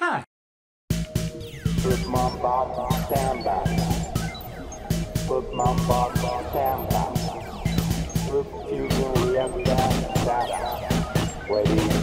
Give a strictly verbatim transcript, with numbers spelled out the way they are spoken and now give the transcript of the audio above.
Hi. Put my box on standby. Put my box on standby. Look, you can left down, down. Wait.